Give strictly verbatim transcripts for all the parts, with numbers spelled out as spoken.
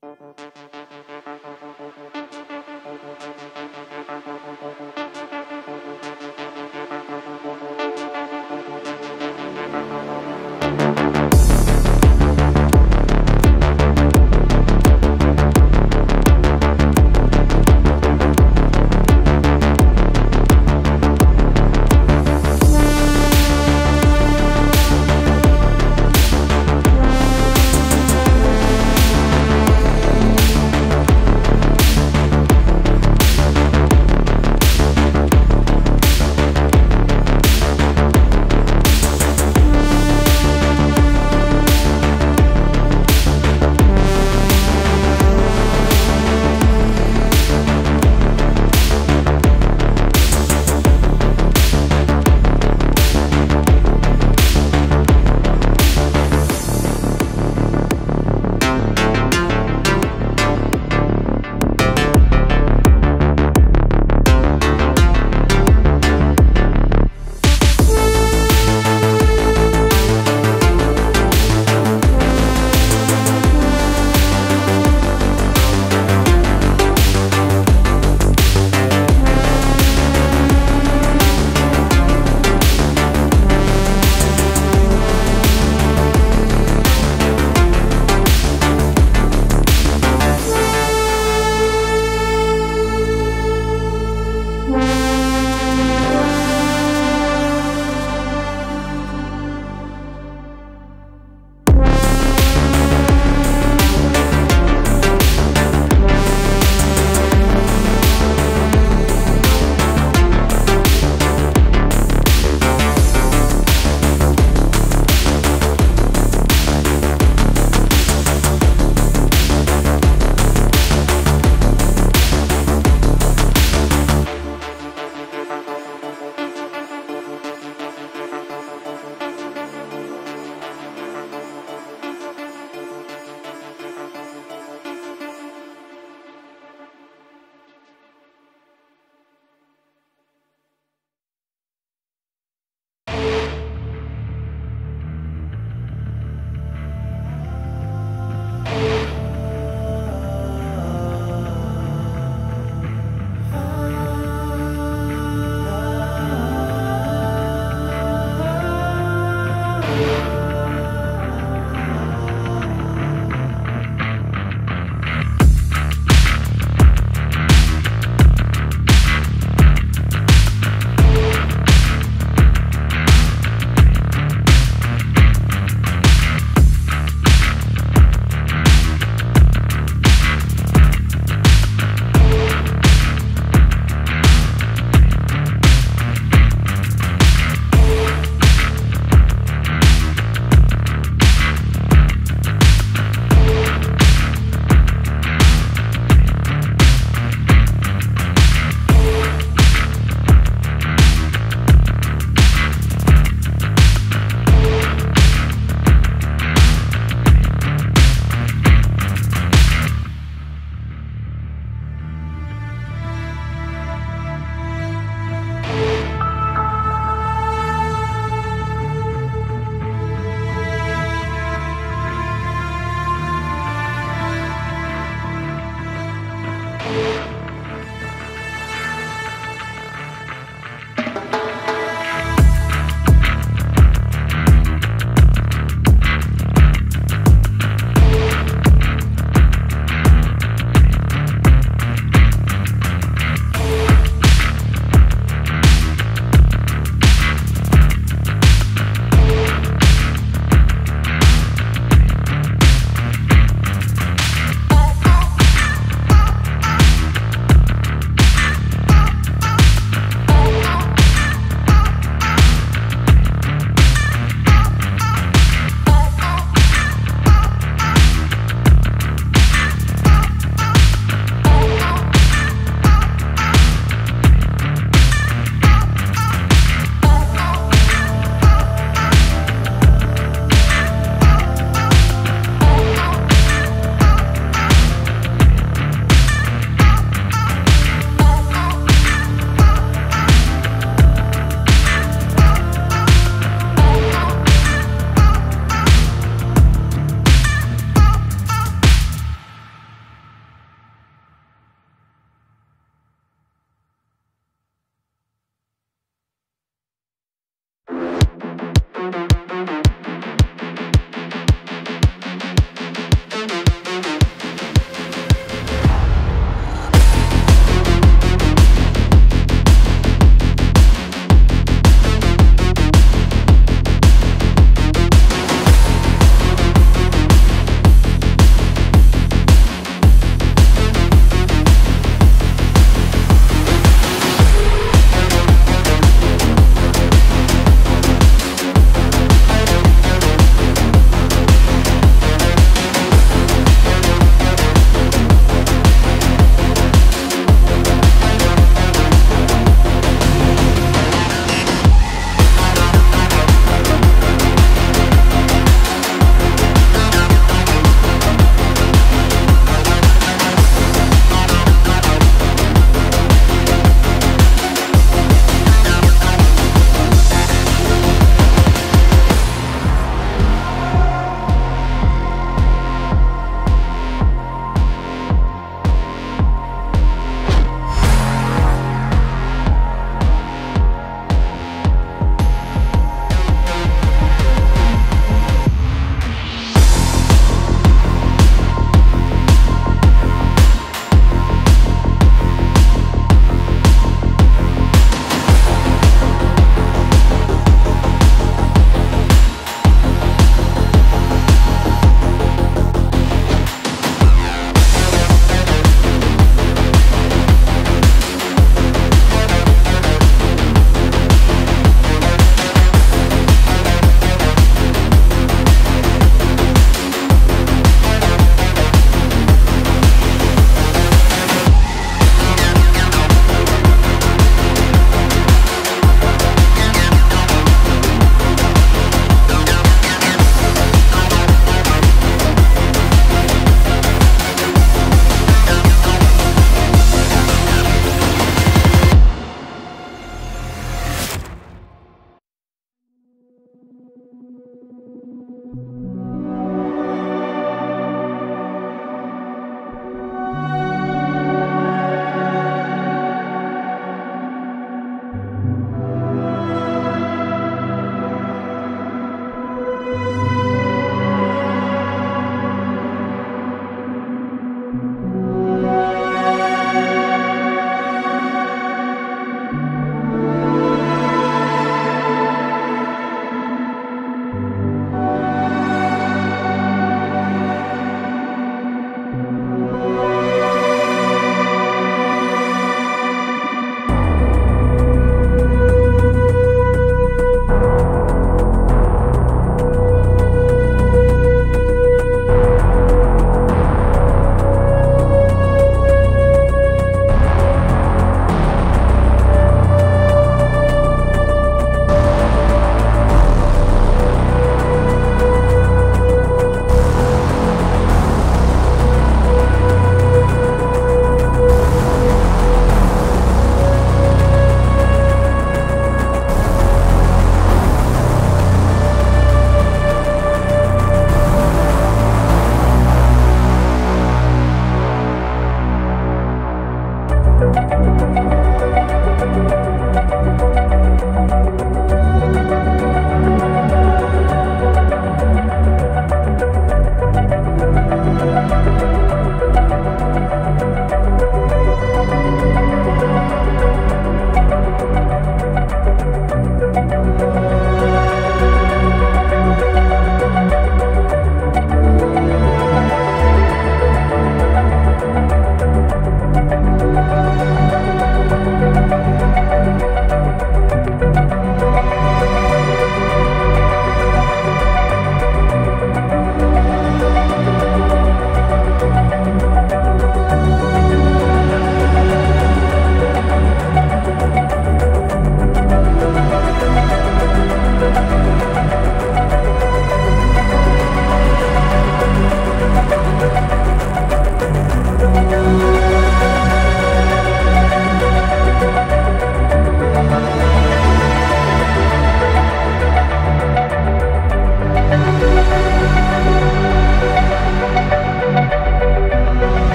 We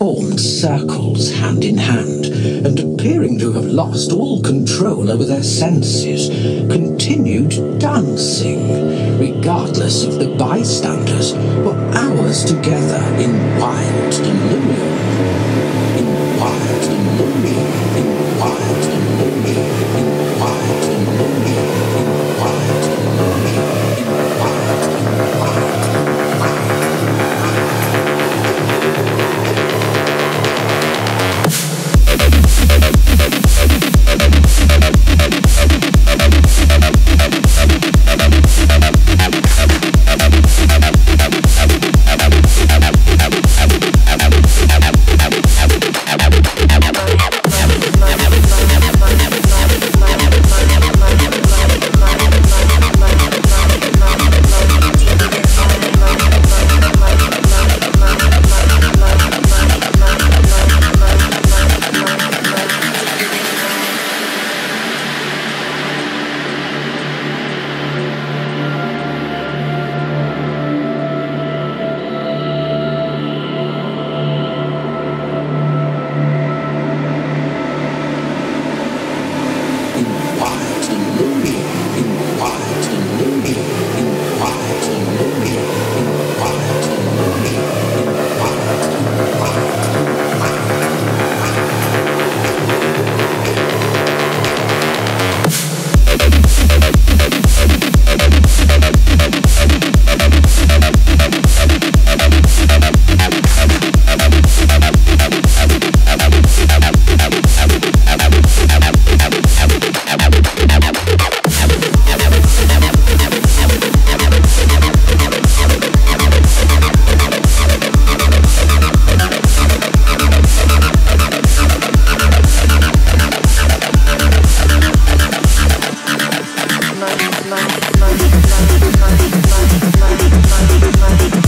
formed circles hand in hand, and appearing to have lost all control over their senses, continued dancing, regardless of the bystanders, for hours together in wild delirium. In wild delirium. In wild delirium. In wild delirium. In wild delirium. In wild delirium. In wild delirium. Money, money, money, money, money, money, money, money.